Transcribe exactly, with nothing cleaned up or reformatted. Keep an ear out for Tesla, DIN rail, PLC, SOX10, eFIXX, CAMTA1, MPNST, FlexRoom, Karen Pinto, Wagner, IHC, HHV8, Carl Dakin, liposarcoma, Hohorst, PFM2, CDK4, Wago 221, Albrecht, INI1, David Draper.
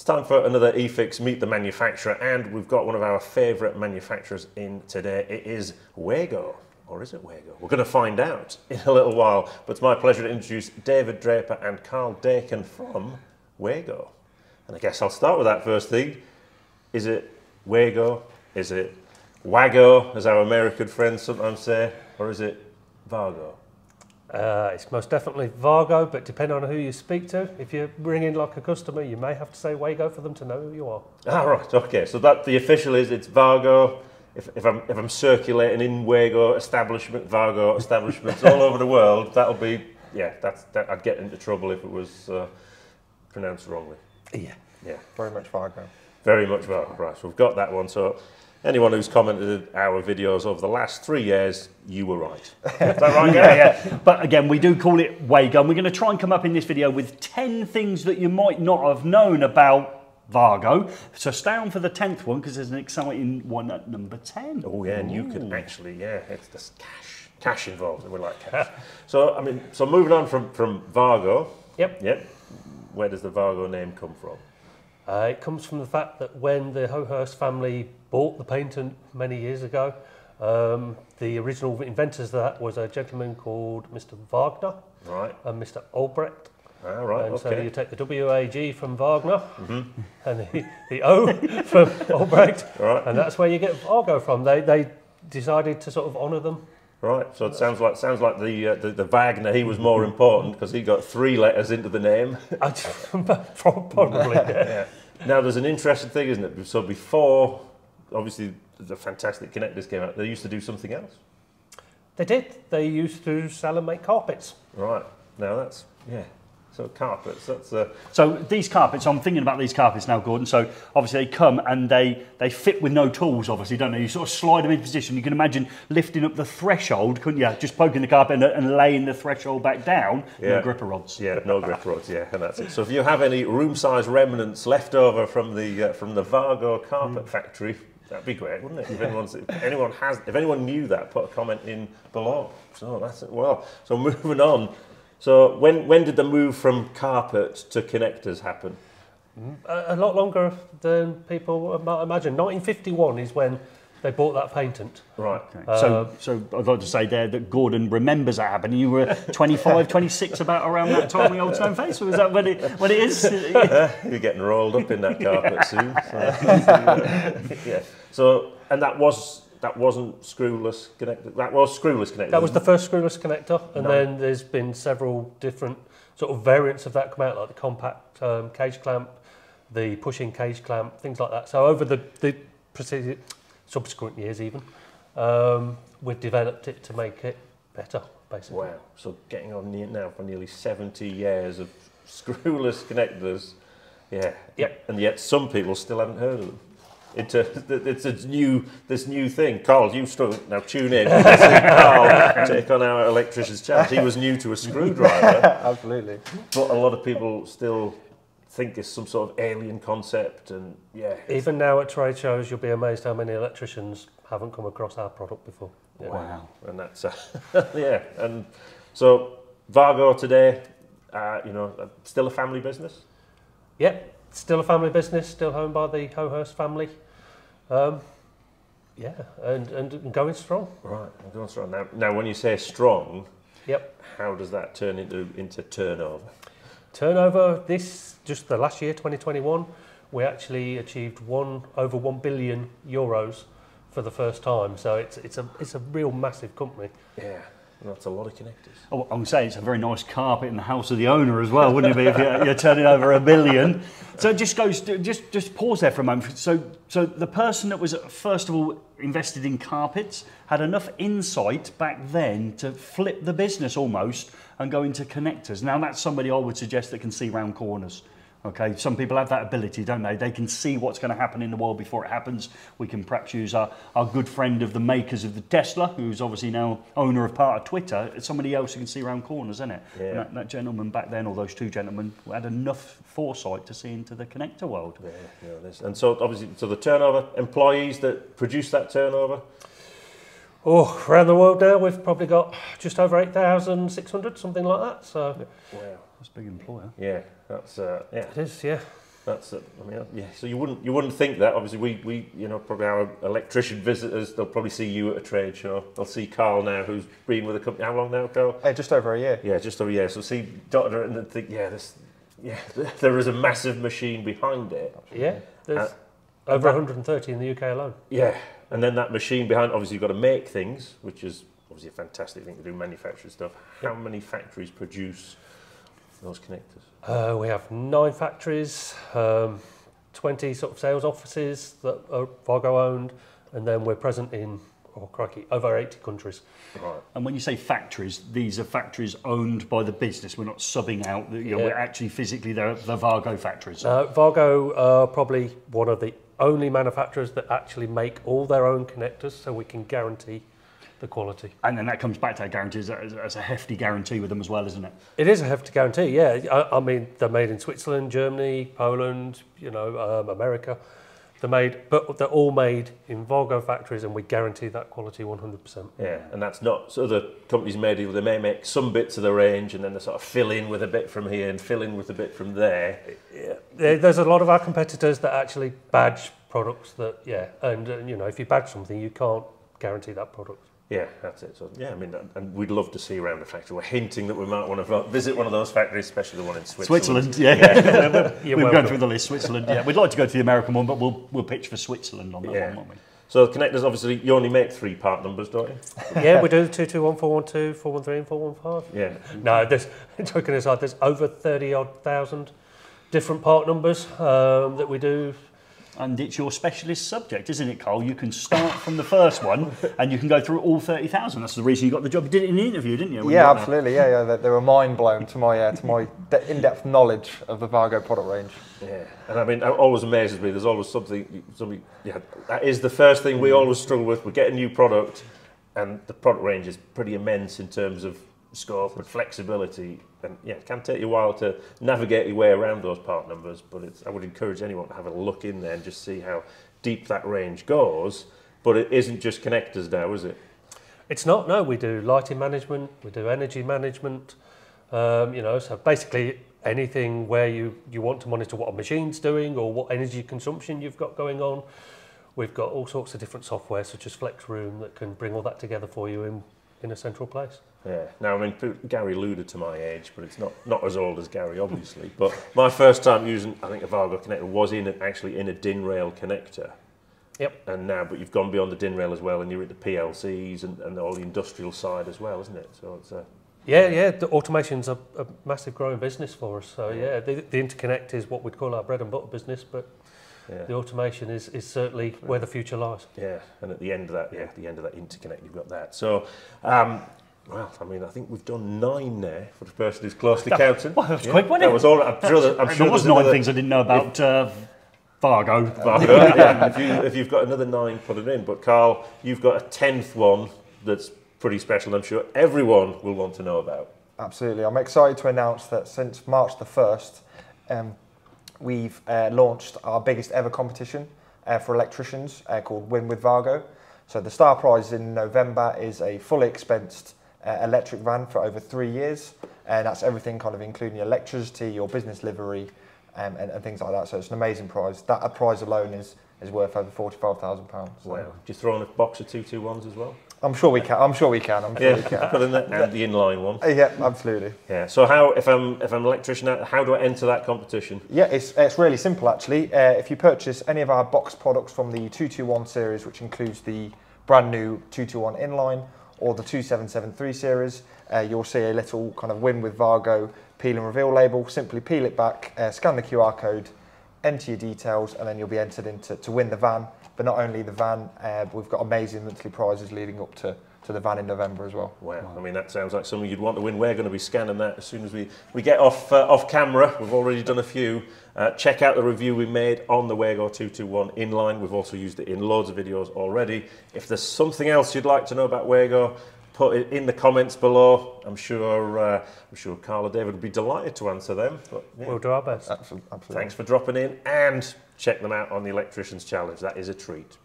It's time for another eFIXX Meet the Manufacturer, and we've got one of our favourite manufacturers in today. It is Wago. Or is it Wago? We're going to find out in a little while, but it's my pleasure to introduce David Draper and Carl Dakin from Wago. And I guess I'll start with that first thing. Is it Wago? Is it Wago, as our American friends sometimes say, or is it Vago? Uh, it's most definitely Vago, but depending on who you speak to, if you bring in like a customer, you may have to say Wago for them to know who you are. Ah, right, okay. So that the official is it's Vago. If, if I'm if I'm circulating in Wago establishment, Vago establishments all over the world, that'll be yeah. That's that. I'd get into trouble if it was uh, pronounced wrongly. Yeah, yeah. Very much Vago. Very much Vago. Right, so we've got that one. So. Anyone who's commented our videos over the last three years, you were right. Is that right, yeah, yeah. But again, we do call it Wago. And we're going to try and come up in this video with ten things that you might not have known about Vago. So stay on for the tenth one, because there's an exciting one at number ten. Oh, yeah, and you could actually, yeah, it's just cash. Cash involved, and we like cash. So, I mean, so moving on from, from Vago. Yep. Yep. Where does the Vago name come from? Uh, it comes from the fact that when the Hohorst family bought the patent many years ago, um, the original inventors of that was a gentleman called Mister Wagner, right, and Mister Albrecht. Ah, right, and okay. So you take the W A G from Wagner, mm-hmm, and the, the O from Albrecht, right, and that's where you get Vago from. They they decided to sort of honour them. Right, so it sounds like sounds like the uh, the, the Wagner, he was more important because he got three letters into the name. Probably. Yeah. Yeah. Now there's an interesting thing, isn't it? So before, obviously, the fantastic connectors came out. They used to do something else. They did. They used to sell and make carpets. Right. Now that's yeah. So carpets, that's uh... So these carpets, I'm thinking about these carpets now, Gordon. So obviously they come and they, they fit with no tools, obviously, don't they? You sort of slide them into position. You can imagine lifting up the threshold, couldn't you? Just poking the carpet and, and laying the threshold back down. Yeah. No gripper rods. Yeah, no gripper rods, yeah, and that's it. So if you have any room size remnants left over from the, uh, from the Vago carpet mm. factory, that'd be great, wouldn't it? If, anyone's, if anyone has, if anyone knew that, put a comment in below. So that's it. Well, so moving on. So when, when did the move from carpet to connectors happen? A, a lot longer than people might imagine. nineteen fifty-one is when they bought that patent. Right. Okay. Uh, so, so I'd like to say there that Gordon remembers that happening. You were twenty-five, twenty-six about around that time, the old stone face, or was that when it, when it is? You're getting rolled up in that carpet yeah. soon. So, yeah. So, and that was... That wasn't screwless connector. That was screwless connector. That was the first screwless connector, and no. then there's been several different sort of variants of that come out, like the compact um, cage clamp, the pushing cage clamp, things like that. So over the, the preceding, subsequent years, even um, we've developed it to make it better, basically. Wow! So getting on now for nearly seventy years of screwless connectors, yeah. Yep. And yet some people still haven't heard of them. It's a, it's a new, this new thing. Carl, you struggle. Now tune in. Carl, take on our electrician's challenge. He was new to a screwdriver. Absolutely. But a lot of people still think it's some sort of alien concept. And yeah. Even now at trade shows, you'll be amazed how many electricians haven't come across our product before. Yeah. Wow. And that's, uh, yeah. And so Vago today, uh, you know, still a family business? Yep. Still a family business, still owned by the Hohorst family. Um, yeah, and, and going strong. Right, and going strong. Now, now, when you say strong, yep. how does that turn into, into turnover? Turnover, this, just the last year, twenty twenty-one, we actually achieved one over one billion euros for the first time. So it's, it's, a, it's a real massive company. Yeah. That's a lot of connectors. Oh, I'm saying it's a very nice carpet in the house of the owner as well, wouldn't it be? If you're, you're turning over a billion, so it just goes. To, just just pause there for a moment. So so the person that was first of all invested in carpets had enough insight back then to flip the business almost and go into connectors. Now that's somebody I would suggest that can see round corners. Okay, some people have that ability, don't they? They can see what's going to happen in the world before it happens. We can perhaps use our, our good friend of the makers of the Tesla, who's obviously now owner of part of Twitter. It's somebody else who can see around corners, isn't it? Yeah. And that, that gentleman back then, or those two gentlemen, had enough foresight to see into the connector world. Yeah, yeah, it is. And so, obviously, so the turnover, employees that produce that turnover? Oh, around the world now, we've probably got just over eight thousand six hundred, something like that. So, yeah. Wow. That's a big employer. Yeah, that's, uh, yeah. It is, yeah. That's it. I mean, yeah. So you wouldn't you wouldn't think that. Obviously, we we you know probably our electrician visitors, they'll probably see you at a trade show. They'll see Carl now, who's been with the company how long now, Carl? Uh, just over a year. Yeah, just over a year. So see Doctor and then think, yeah, this, yeah, there is a massive machine behind it. Yeah, there's uh, over that, one hundred thirty in the U K alone. Yeah, and then that machine behind. Obviously, you've got to make things, which is obviously a fantastic thing to do, manufacturing stuff. How many factories produce those connectors? Uh, we have nine factories, um, twenty sort of sales offices that are Wago owned, and then we're present in, oh crikey, over eighty countries. Right. And when you say factories, these are factories owned by the business. We're not subbing out. You know, yeah. We're actually physically there at the Wago factories. Uh, Wago are probably one of the only manufacturers that actually make all their own connectors, so we can guarantee the quality. And then that comes back to our guarantees. That's a hefty guarantee with them as well, isn't it? It is a hefty guarantee, yeah. I, I mean, they're made in Switzerland, Germany, Poland, you know, um, America. They're made, but they're all made in Wago factories, and we guarantee that quality one hundred percent. Yeah, and that's not, so the companies made it, they may make some bits of the range, and then they sort of fill in with a bit from here and fill in with a bit from there. Yeah. There's a lot of our competitors that actually badge products that, yeah, and, and you know, if you badge something, you can't guarantee that product. Yeah, that's it. So, yeah, I mean, and we'd love to see around the factory. We're hinting that we might want to visit one of those factories, especially the one in Switzerland. Switzerland, yeah. yeah. We've welcome. gone through the list, Switzerland, yeah. We'd like to go to the American one, but we'll, we'll pitch for Switzerland on that yeah. one, won't we? So connectors, obviously, you only make three part numbers, don't you? Yeah, we do, two two one, four one two, four one three and four one five. Yeah. No, there's, joking aside, there's over thirty odd thousand different part numbers um, that we do. And it's your specialist subject, isn't it, Carl? You can start from the first one and you can go through all thirty thousand. That's the reason you got the job. You did it in an interview, didn't you? Yeah, absolutely. That? Yeah, yeah. They were mind blown to my uh, to my in-depth knowledge of the Wago product range. Yeah, and I mean, it always amazes me. There's always something, something yeah, that is the first thing we always struggle with. We get a new product and the product range is pretty immense in terms of scope and flexibility, and yeah, it can take you a while to navigate your way around those part numbers, but it's, I would encourage anyone to have a look in there and just see how deep that range goes. But it isn't just connectors now, is it? It's not, no. We do lighting management, we do energy management, um, you know, so basically anything where you, you want to monitor what a machine's doing or what energy consumption you've got going on. We've got all sorts of different software such as FlexRoom that can bring all that together for you in in a central place. Yeah. Now, I mean, Gary alluded to my age, but it's not not as old as Gary, obviously. But my first time using, I think, a Wago connector was in actually in a DIN rail connector. Yep. And now, but you've gone beyond the DIN rail as well, and you're at the P L Cs and, and all the industrial side as well, isn't it? So it's a yeah, yeah. The automation's a, a massive growing business for us. So yeah, the, the interconnect is what we'd call our bread and butter business, but. Yeah. The automation is, is certainly where the future lies. Yeah, and at the end of that, yeah, at the end of that interconnect, you've got that. So, um, well, I mean, I think we've done nine there for the person who's closely counting. Well, that was yeah. quick, wasn't it? That was all. I'm sure. That, I'm sure there was nine things I didn't know about uh, Wago. Wago. Yeah. If, you, if you've got another nine, put it in. But Carl, you've got a tenth one that's pretty special. I'm sure everyone will want to know about. Absolutely, I'm excited to announce that since March the first. Um, We've uh, launched our biggest ever competition uh, for electricians uh, called Win with Wago. So the star prize in November is a fully expensed uh, electric van for over three years. And that's everything kind of including your electricity, your business livery um, and, and things like that. So it's an amazing prize. That a prize alone is, is worth over forty-five thousand pounds. So. Wow. Do you throw in a box of two two ones as well? I'm sure we can. I'm sure we can. I'm sure yeah, we can. Put in that, and the inline one. Yeah, absolutely. Yeah. So how, if I'm if I'm an electrician, how do I enter that competition? Yeah, it's it's really simple actually. Uh, if you purchase any of our box products from the two two one series, which includes the brand new two two one inline or the two seven seven three series, uh, you'll see a little kind of Win with Wago peel and reveal label. Simply peel it back, uh, scan the Q R code, enter your details, and then you'll be entered into to win the van. But not only the van, uh, we've got amazing monthly prizes leading up to, to the van in November as well. Wow. wow, I mean that sounds like something you'd want to win. We're going to be scanning that as soon as we, we get off uh, off camera. We've already done a few. Uh, check out the review we made on the Wago two two one inline. We've also used it in loads of videos already. If there's something else you'd like to know about Wago, put it in the comments below. I'm sure uh, I'm sure Carl and David would be delighted to answer them. But, yeah. We'll do our best. Absolutely. Thanks for dropping in, and check them out on the Electricians Challenge. That is a treat.